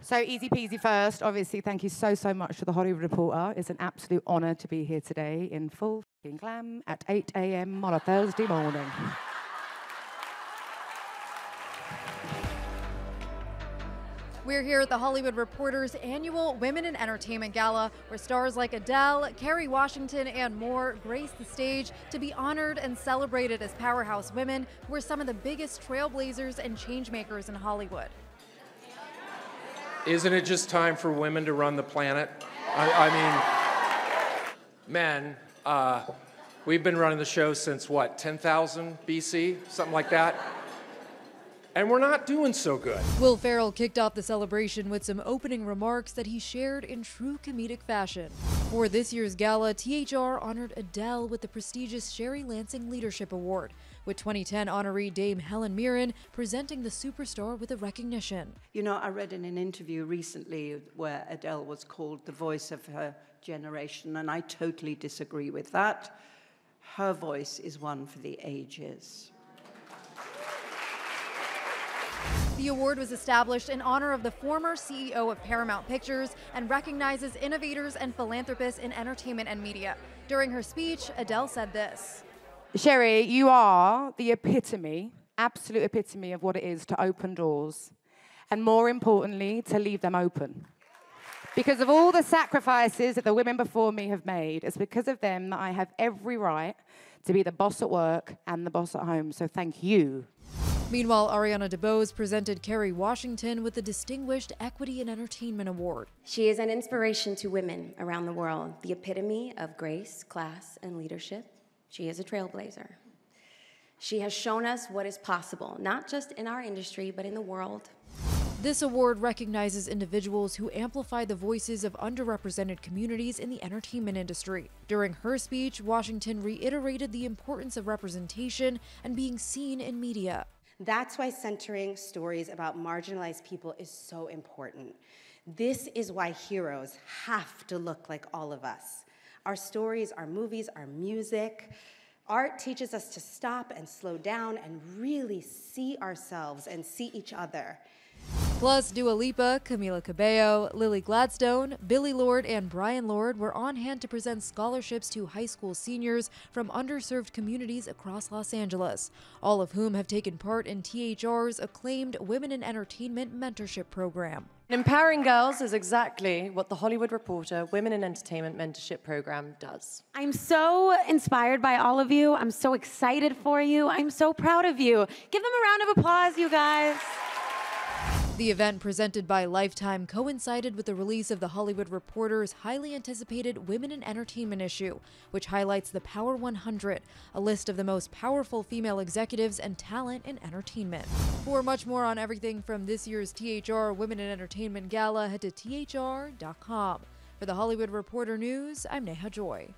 So easy peasy first, obviously, thank you so, so much to The Hollywood Reporter. It's an absolute honour to be here today in full glam at 8 a.m. on a Thursday morning. We're here at The Hollywood Reporter's annual Women in Entertainment Gala, where stars like Adele, Kerry Washington, and more grace the stage to be honored and celebrated as powerhouse women who are some of the biggest trailblazers and changemakers in Hollywood. Isn't it just time for women to run the planet? I mean, men, we've been running the show since, what, 10,000 BC? Something like that? And we're not doing so good. Will Ferrell kicked off the celebration with some opening remarks that he shared in true comedic fashion. For this year's gala, THR honored Adele with the prestigious Sherry Lansing Leadership Award, with 2010 honoree Dame Helen Mirren presenting the superstar with a recognition. You know, I read in an interview recently where Adele was called the voice of her generation, and I totally disagree with that. Her voice is one for the ages. The award was established in honor of the former CEO of Paramount Pictures and recognizes innovators and philanthropists in entertainment and media. During her speech, Adele said this. Sherry, you are the epitome, absolute epitome of what it is to open doors, and more importantly, to leave them open. Because of all the sacrifices that the women before me have made, it's because of them that I have every right to be the boss at work and the boss at home, so thank you. Meanwhile, Ariana DeBose presented Kerry Washington with the Distinguished Equity in Entertainment Award. She is an inspiration to women around the world, the epitome of grace, class, and leadership. She is a trailblazer. She has shown us what is possible, not just in our industry, but in the world. This award recognizes individuals who amplify the voices of underrepresented communities in the entertainment industry. During her speech, Washington reiterated the importance of representation and being seen in media. That's why centering stories about marginalized people is so important. This is why heroes have to look like all of us. Our stories, our movies, our music. Art teaches us to stop and slow down and really see ourselves and see each other. Plus, Dua Lipa, Camila Cabello, Lily Gladstone, Billie Lourd, and Brian Lord were on hand to present scholarships to high school seniors from underserved communities across Los Angeles, all of whom have taken part in THR's acclaimed Women in Entertainment Mentorship Program. Empowering girls is exactly what the Hollywood Reporter Women in Entertainment Mentorship Program does. I'm so inspired by all of you. I'm so excited for you. I'm so proud of you. Give them a round of applause, you guys. The event presented by Lifetime coincided with the release of The Hollywood Reporter's highly anticipated Women in Entertainment issue, which highlights the Power 100, a list of the most powerful female executives and talent in entertainment. For much more on everything from this year's THR Women in Entertainment Gala, head to thr.com. For The Hollywood Reporter News, I'm Neha Joy.